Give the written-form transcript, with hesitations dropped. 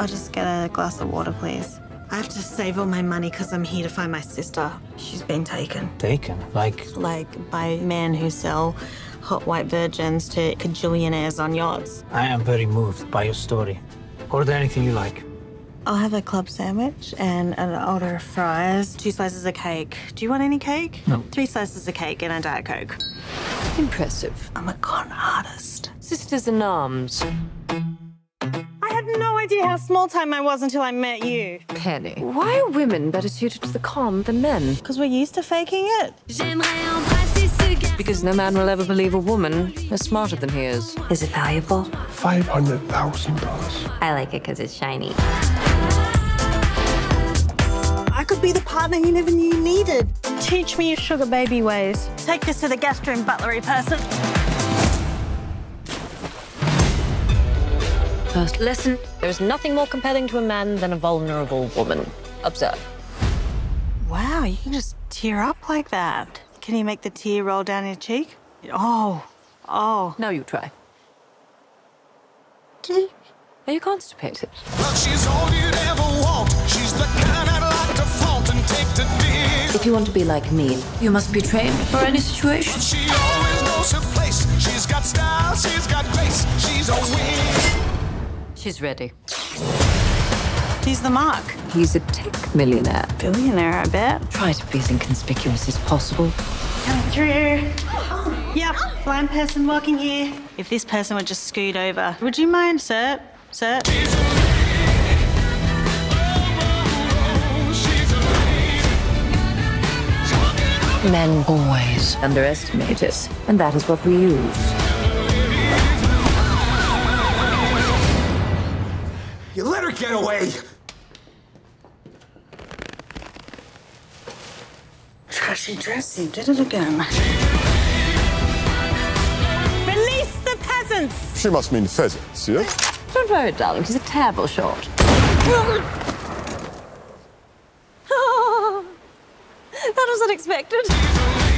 I'll just get a glass of water, please. I have to save all my money because I'm here to find my sister. She's been taken. Taken? Like? Like by men who sell hot white virgins to cajillionaires on yachts. I am very moved by your story. Order anything you like. I'll have a club sandwich and an order of fries, 2 slices of cake. Do you want any cake? No. 3 slices of cake and a Diet Coke. Impressive. I'm a con artist. Sisters in arms. I had no idea how small time I was until I met you. Penny, why are women better suited to the con than men? Because we're used to faking it. Because no man will ever believe a woman is smarter than he is. Is it valuable? $500,000. I like it because it's shiny. I could be the partner you never knew you needed. Teach me your sugar baby ways. Take this to the guest room, butlery person. First lesson, there is nothing more compelling to a man than a vulnerable woman. Observe. Wow, you can just tear up like that. Can you make the tear roll down your cheek? Oh. Now you try. Are you constipated? Well, she's all you'd ever want. She's the kind I'd like to flaunt and take to deal. If you want to be like me, you must be trained for any situation. But she always knows her place. She's got style, she's got grace, she's a win. She's ready. He's the mark. He's a tech millionaire. Billionaire, I bet. Try to be as inconspicuous as possible. Come through. Yep, blind person walking here. If this person would just scoot over. Would you mind, sir? Sir? Men always underestimate us, and that is what we use. You let her get away! Trashy dressy did it again. She must mean pheasants, yeah? Don't worry, darling, she's a terrible shot. That was unexpected.